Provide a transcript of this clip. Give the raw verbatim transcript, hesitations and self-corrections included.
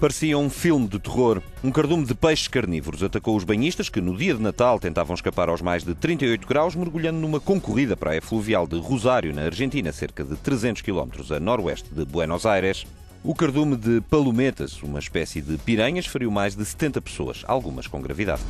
Parecia um filme de terror. Um cardume de peixes carnívoros atacou os banhistas que, no dia de Natal, tentavam escapar aos mais de trinta e oito graus, mergulhando numa concorrida praia fluvial de Rosário, na Argentina, cerca de trezentos quilómetros a noroeste de Buenos Aires. O cardume de palometas, uma espécie de piranhas, feriu mais de setenta pessoas, algumas com gravidade.